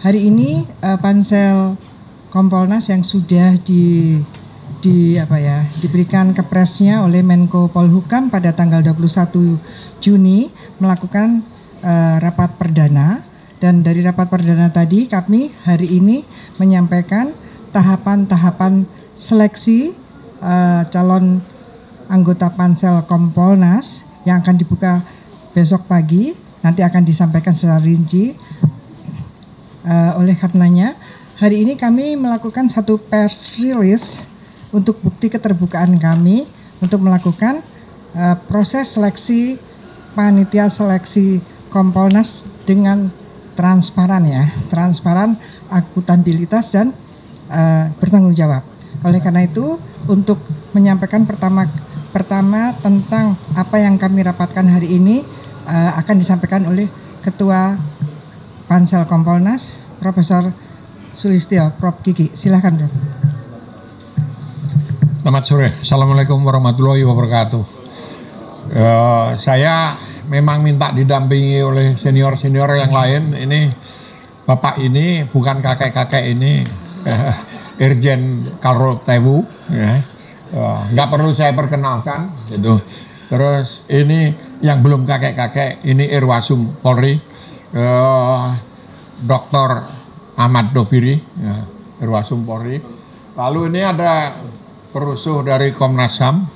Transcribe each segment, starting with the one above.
Hari ini pansel Kompolnas yang sudah diberikan kepresnya oleh Menko Polhukam pada tanggal 21 Juni melakukan rapat perdana, dan dari rapat perdana tadi kami hari ini menyampaikan tahapan-tahapan seleksi calon anggota pansel Kompolnas yang akan dibuka besok pagi, nanti akan disampaikan secara rinci. Oleh karenanya hari ini kami melakukan satu press release untuk bukti keterbukaan kami untuk melakukan proses seleksi panitia seleksi Kompolnas dengan transparan ya, transparan, akuntabilitas dan bertanggung jawab. Oleh karena itu untuk menyampaikan pertama tentang apa yang kami rapatkan hari ini akan disampaikan oleh Ketua Pansel Kompolnas, Profesor Sulistyo, Prof. Kiki. Silahkan, Prof. Selamat sore. Assalamualaikum warahmatullahi wabarakatuh. Saya memang minta didampingi oleh senior-senior yang lain. Ini Bapak ini bukan kakek-kakek ini, Irjen Karol Tewu. Nggak perlu saya perkenalkan. Gitu. Terus ini yang belum kakek-kakek, ini Irwasum Polri. Dr. Ahmad Dofiri, Irwasum Polri. Lalu ini ada perusuh dari Komnas Ham.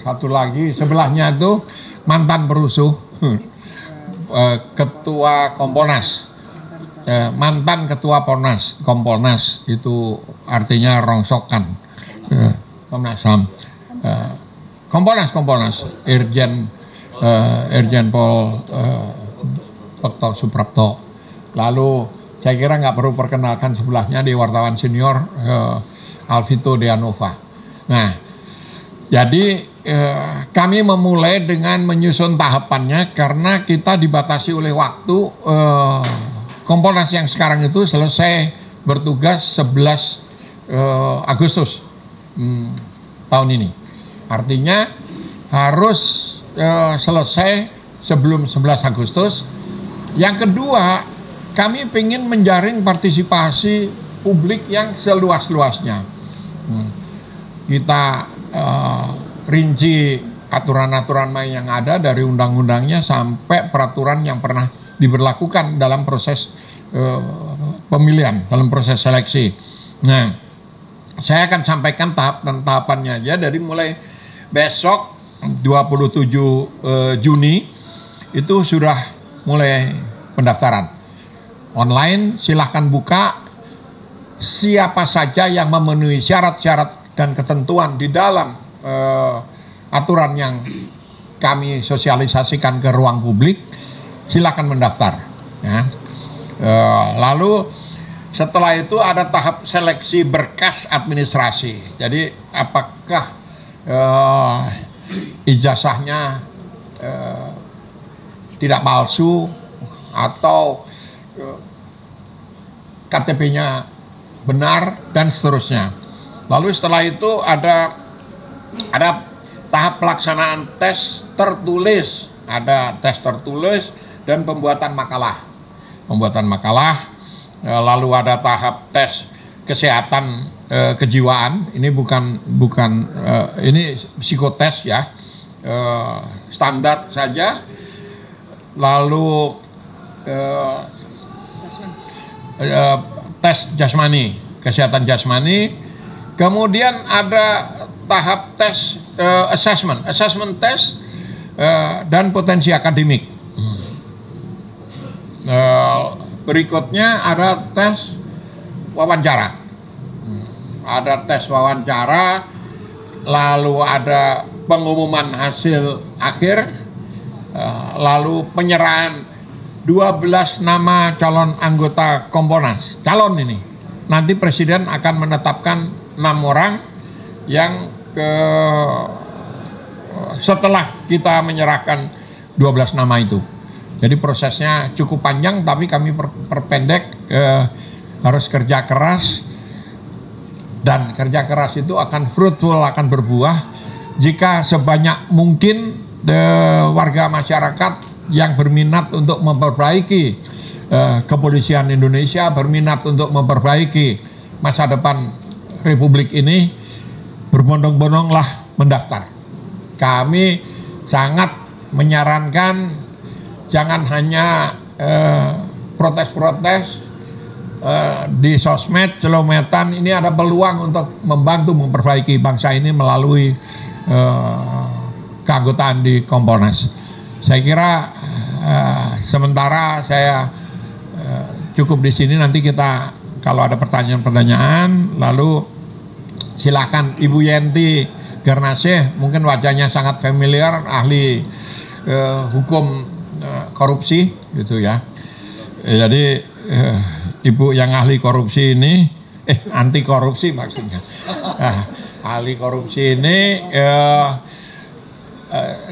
Satu lagi sebelahnya itu mantan perusuh, Ketua Kompolnas, mantan Ketua Polnas. Kompolnas itu artinya rongsokan, Komnas Ham. Kompolnas, Irjen Pol Tok Suprapto. Lalu saya kira nggak perlu perkenalkan sebelahnya di wartawan senior Alvito Deanova. Nah, jadi kami memulai dengan menyusun tahapannya karena kita dibatasi oleh waktu. Kompolnas yang sekarang itu selesai bertugas 11 Agustus tahun ini. Artinya harus selesai sebelum 11 Agustus. Yang kedua, kami ingin menjaring partisipasi publik yang seluas-luasnya. Kita rinci aturan-aturan main yang ada, dari undang-undangnya sampai peraturan yang pernah diberlakukan dalam proses pemilihan, dalam proses seleksi. Nah, saya akan sampaikan tahapan-tahapannya aja dari mulai besok 27 Juni itu sudah mulai pendaftaran online. Silahkan buka, siapa saja yang memenuhi syarat-syarat dan ketentuan di dalam aturan yang kami sosialisasikan ke ruang publik, silahkan mendaftar ya. Lalu setelah itu ada tahap seleksi berkas administrasi. Jadi apakah ijazahnya tidak palsu atau KTP-nya benar dan seterusnya. Lalu setelah itu ada tahap pelaksanaan tes tertulis, dan pembuatan makalah. Lalu ada tahap tes kesehatan kejiwaan. Ini bukan psikotes ya, standar saja. Lalu tes jasmani, kesehatan jasmani. Kemudian ada tahap tes assessment test dan potensi akademik. Berikutnya ada tes wawancara. Ada tes wawancara, lalu ada pengumuman hasil akhir, lalu penyerahan 12 nama calon anggota Kompolnas. Calon ini nanti Presiden akan menetapkan 6 orang yang setelah kita menyerahkan 12 nama itu. Jadi prosesnya cukup panjang, tapi kami perpendek, harus kerja keras. Dan kerja keras itu akan fruitful, akan berbuah jika sebanyak mungkin warga masyarakat yang berminat untuk memperbaiki kepolisian Indonesia, berminat untuk memperbaiki masa depan Republik ini, berbondong-bondonglah mendaftar. Kami sangat menyarankan jangan hanya protes-protes di sosmed, celometan. Ini ada peluang untuk membantu memperbaiki bangsa ini melalui keanggotaan di Kompolnas. Saya kira sementara saya cukup di sini. Nanti kita kalau ada pertanyaan-pertanyaan, lalu silakan Ibu Yenti Garnasih, mungkin wajahnya sangat familiar, ahli hukum korupsi gitu ya. Jadi Ibu yang ahli korupsi ini, anti korupsi maksudnya, ahli korupsi ini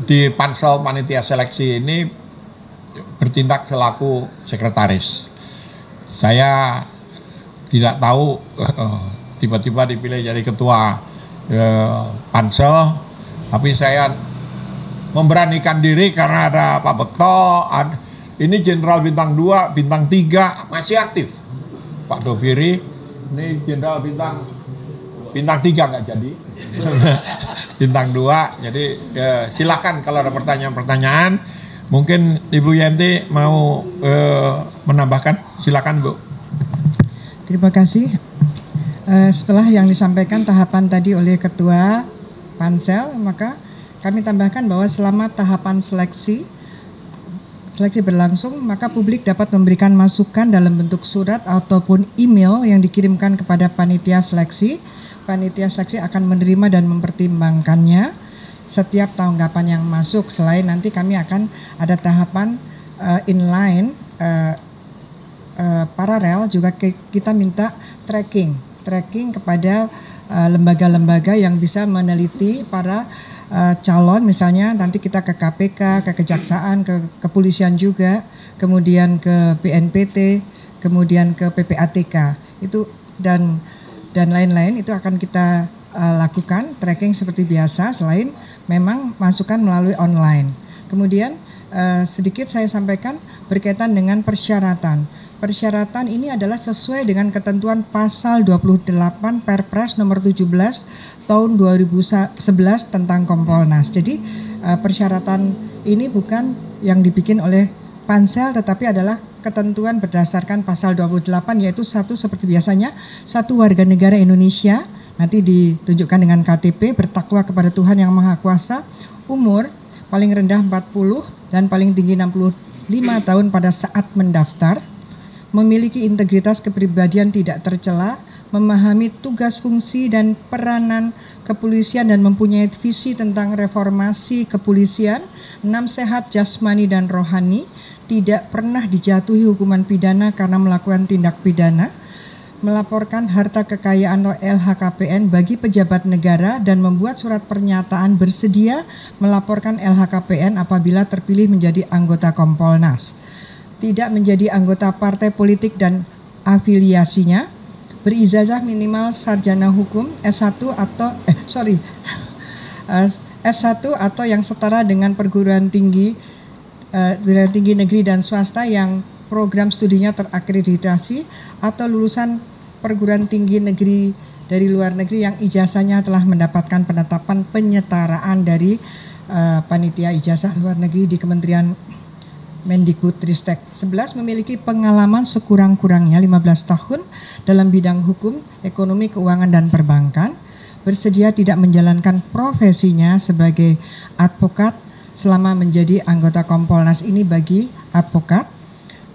di pansel panitia seleksi ini bertindak selaku sekretaris. Saya tidak tahu tiba-tiba dipilih jadi ketua pansel, tapi saya memberanikan diri karena ada Pak Bekto, ini jenderal bintang 2, bintang 3 masih aktif. Pak Dofiri ini jenderal bintang 3 nggak jadi. Bintang 2. Jadi silakan kalau ada pertanyaan-pertanyaan. Mungkin Ibu Yenti mau menambahkan, silakan Bu. Terima kasih. Setelah yang disampaikan tahapan tadi oleh Ketua Pansel, maka kami tambahkan bahwa selama tahapan seleksi berlangsung, maka publik dapat memberikan masukan dalam bentuk surat ataupun email yang dikirimkan kepada panitia seleksi. Panitia seleksi akan menerima dan mempertimbangkannya setiap tanggapan yang masuk. Selain nanti kami akan ada tahapan inline, paralel juga kita minta tracking kepada lembaga-lembaga yang bisa meneliti para calon, misalnya nanti kita ke KPK, ke Kejaksaan, ke Kepolisian juga, kemudian ke BNPT, kemudian ke PPATK itu dan lain-lain. Itu akan kita lakukan tracking seperti biasa, selain memang masukan melalui online. Kemudian sedikit saya sampaikan berkaitan dengan persyaratan. Persyaratan ini adalah sesuai dengan ketentuan pasal 28 Perpres nomor 17 tahun 2011 tentang Kompolnas. Jadi persyaratan ini bukan yang dibikin oleh Pansel, tetapi adalah ketentuan berdasarkan pasal 28, yaitu seperti biasanya, satu warga negara Indonesia, nanti ditunjukkan dengan KTP, bertakwa kepada Tuhan Yang Maha Kuasa, umur paling rendah 40 dan paling tinggi 65 tahun pada saat mendaftar, memiliki integritas kepribadian tidak tercela, memahami tugas fungsi dan peranan kepolisian dan mempunyai visi tentang reformasi kepolisian, 6 sehat jasmani dan rohani, tidak pernah dijatuhi hukuman pidana karena melakukan tindak pidana, melaporkan harta kekayaan atau LHKPN bagi pejabat negara dan membuat surat pernyataan bersedia melaporkan LHKPN apabila terpilih menjadi anggota Kompolnas, tidak menjadi anggota partai politik dan afiliasinya, berijazah minimal sarjana hukum S1 atau yang setara dengan perguruan tinggi negeri dan swasta yang program studinya terakreditasi, atau lulusan perguruan tinggi negeri dari luar negeri yang ijazahnya telah mendapatkan penetapan penyetaraan dari panitia ijazah luar negeri di Kementerian Mendikbudristek. 11 memiliki pengalaman sekurang-kurangnya 15 tahun dalam bidang hukum, ekonomi, keuangan, dan perbankan, bersedia tidak menjalankan profesinya sebagai advokat selama menjadi anggota Kompolnas. Ini bagi advokat,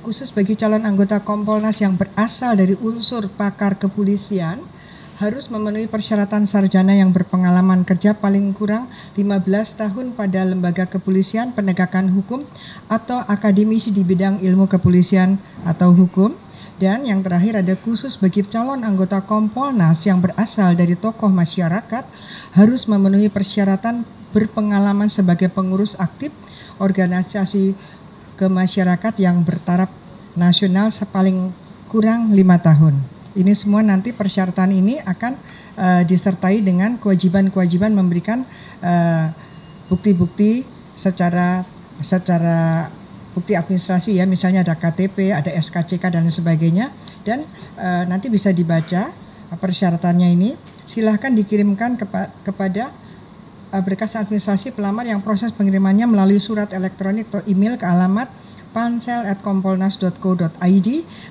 khusus bagi calon anggota Kompolnas yang berasal dari unsur pakar kepolisian, harus memenuhi persyaratan sarjana yang berpengalaman kerja paling kurang 15 tahun pada lembaga kepolisian, penegakan hukum, atau akademisi di bidang ilmu kepolisian atau hukum. Dan yang terakhir ada khusus bagi calon anggota Kompolnas yang berasal dari tokoh masyarakat, harus memenuhi persyaratan berpengalaman sebagai pengurus aktif organisasi kemasyarakatan yang bertaraf nasional paling kurang 5 tahun. Ini semua nanti persyaratan ini akan disertai dengan kewajiban-kewajiban memberikan bukti-bukti secara bukti administrasi ya, misalnya ada KTP, ada SKCK dan sebagainya, dan nanti bisa dibaca persyaratannya ini. Silahkan dikirimkan kepada berkas administrasi pelamar yang proses pengirimannya melalui surat elektronik atau email ke alamat pansel@kompolnas.go.id,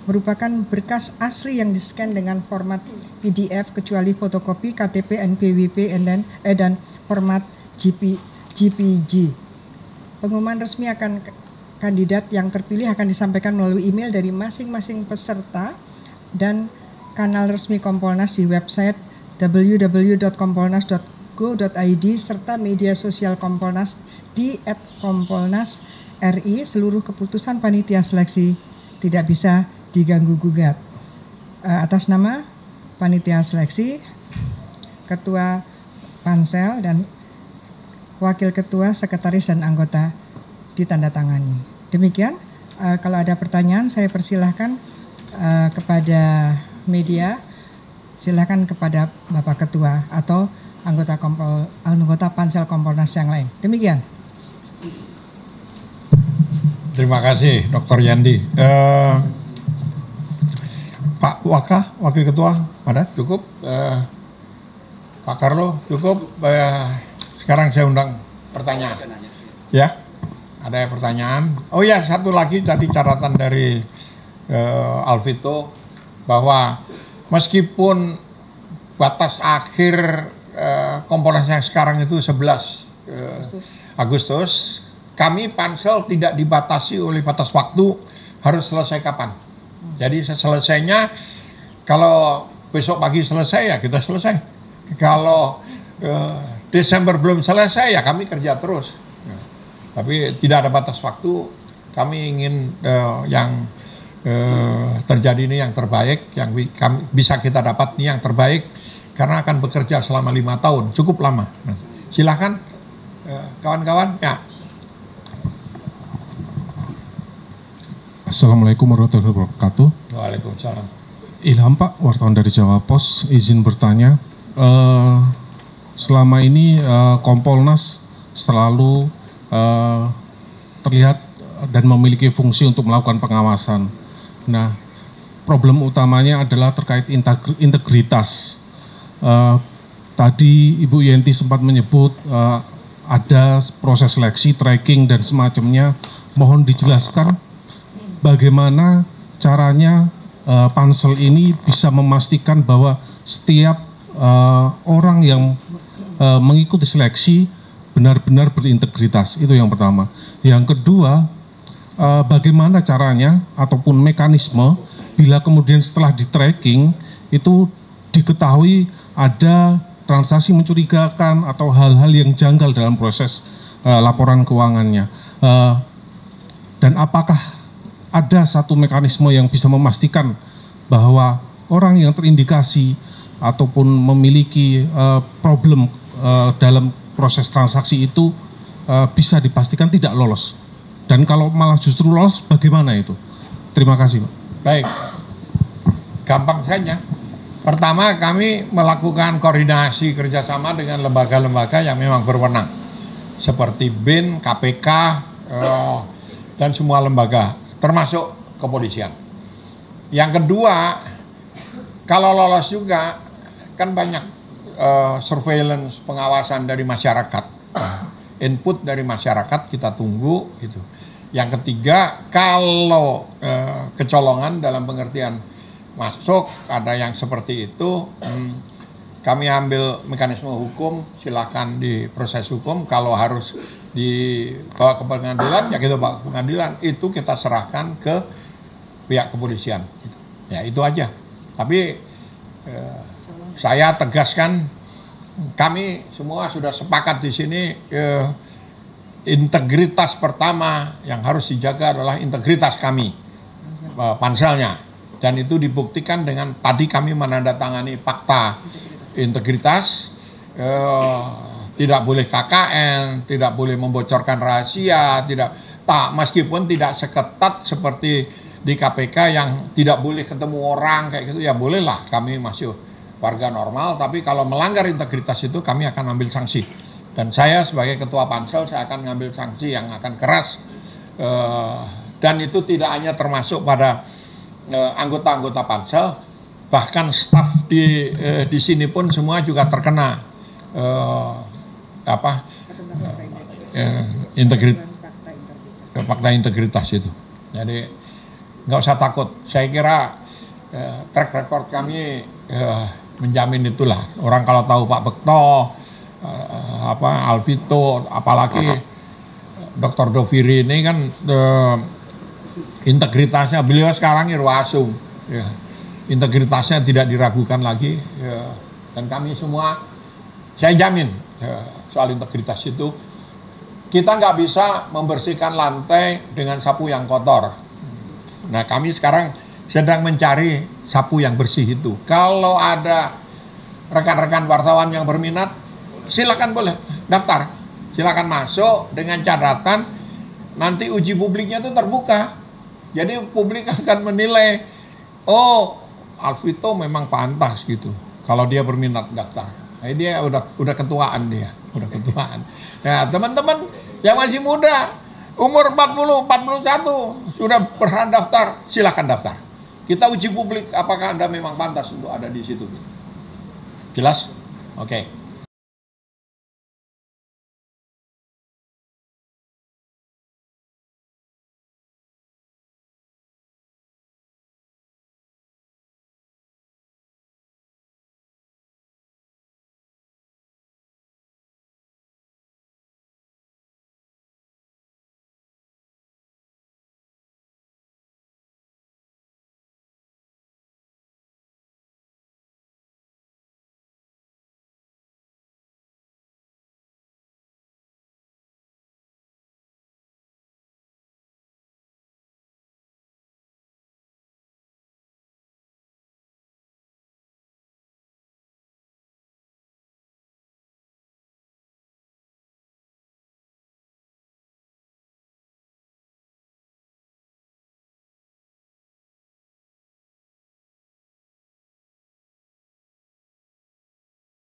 merupakan berkas asli yang di-scan dengan format PDF kecuali fotokopi, KTP, NPWP, dan format GPG. Pengumuman resmi akan kandidat yang terpilih akan disampaikan melalui email dari masing-masing peserta dan kanal resmi Kompolnas di website www.kompolnas.go.id serta media sosial Kompolnas di @kompolnas.ri. Seluruh keputusan panitia seleksi tidak bisa diganggu gugat. Atas nama panitia seleksi, ketua pansel dan wakil ketua, sekretaris dan anggota ditandatangani. Demikian, kalau ada pertanyaan saya persilahkan kepada media, silahkan kepada Bapak Ketua atau anggota pansel Kompolnas yang lain. Demikian. Terima kasih Dr. Yenti. Pak Wakah, Wakil Ketua, mana? Cukup. Pak Carlo, cukup. Sekarang saya undang pertanyaan. Ya, ada pertanyaan. Oh ya, satu lagi tadi catatan dari Alvito bahwa meskipun batas akhir Kompolnas yang sekarang itu 11 Agustus, kami pansel tidak dibatasi oleh batas waktu harus selesai kapan. Jadi selesainya kalau besok pagi selesai ya kita selesai. Kalau Desember belum selesai ya kami kerja terus. Tapi tidak ada batas waktu. Kami ingin yang terjadi ini yang terbaik, yang bisa kita dapat ini yang terbaik, karena akan bekerja selama 5 tahun, cukup lama. Nah, silahkan kawan-kawan ya. Assalamualaikum warahmatullahi wabarakatuh. Waalaikumsalam. Ilham Pak, wartawan dari Jawa Pos, izin bertanya. Selama ini Kompolnas selalu terlihat dan memiliki fungsi untuk melakukan pengawasan. Nah, problem utamanya adalah terkait integritas. Tadi Ibu Yenti sempat menyebut ada proses seleksi, tracking dan semacamnya. Mohon dijelaskan bagaimana caranya pansel ini bisa memastikan bahwa setiap orang yang mengikuti seleksi benar-benar berintegritas. Itu yang pertama. Yang kedua, bagaimana caranya ataupun mekanisme bila kemudian setelah di-tracking itu diketahui ada transaksi mencurigakan atau hal-hal yang janggal dalam proses laporan keuangannya. Dan apakah ada satu mekanisme yang bisa memastikan bahwa orang yang terindikasi ataupun memiliki problem dalam proses transaksi itu bisa dipastikan tidak lolos, dan kalau malah justru lolos bagaimana itu? Terima kasih Pak. Baik, gampang saja. Pertama, kami melakukan koordinasi kerjasama dengan lembaga-lembaga yang memang berwenang seperti BIN, KPK, dan semua lembaga termasuk kepolisian. Yang kedua, kalau lolos juga kan banyak surveillance, pengawasan dari masyarakat, input dari masyarakat kita tunggu gitu. Yang ketiga, kalau kecolongan dalam pengertian masuk ada yang seperti itu, kami ambil mekanisme hukum, silakan di proses hukum. Kalau harus dibawa ke pengadilan ya kita bawa ke pengadilan, itu kita serahkan ke pihak kepolisian gitu. Ya itu aja. Tapi saya tegaskan, kami semua sudah sepakat di sini, integritas pertama yang harus dijaga adalah integritas kami, panselnya. Dan itu dibuktikan dengan tadi kami menandatangani fakta integritas, tidak boleh KKN, tidak boleh membocorkan rahasia, meskipun tidak seketat seperti di KPK yang tidak boleh ketemu orang kayak gitu, ya bolehlah kami masuk warga normal, tapi kalau melanggar integritas itu kami akan ambil sanksi. Dan saya sebagai ketua pansel, saya akan ngambil sanksi yang akan keras Dan itu tidak hanya termasuk pada anggota-anggota Pansel, bahkan staf di sini pun semua juga terkena fakta integritas itu. Jadi nggak usah takut. Saya kira track record kami menjamin itulah. Orang kalau tahu Pak Bekto, Alvito, apalagi Dr. Dofiri ini kan integritasnya, beliau sekarang Irwasum, ya, integritasnya tidak diragukan lagi. Ya. Dan kami semua, saya jamin soal integritas itu. Kita nggak bisa membersihkan lantai dengan sapu yang kotor. Nah, kami sekarang sedang mencari sapu yang bersih itu. Kalau ada rekan-rekan wartawan yang berminat, silakan boleh daftar, silakan masuk dengan catatan nanti uji publiknya itu terbuka. Jadi publik akan menilai, oh Alvito memang pantas gitu. Kalau dia berminat daftar, nah, dia udah ketuaan dia. Udah ketuaan. Nah, teman-teman yang masih muda, umur 40, 41, sudah pernah daftar, silakan daftar. Kita uji publik apakah Anda memang pantas untuk ada di situ. Jelas? Oke.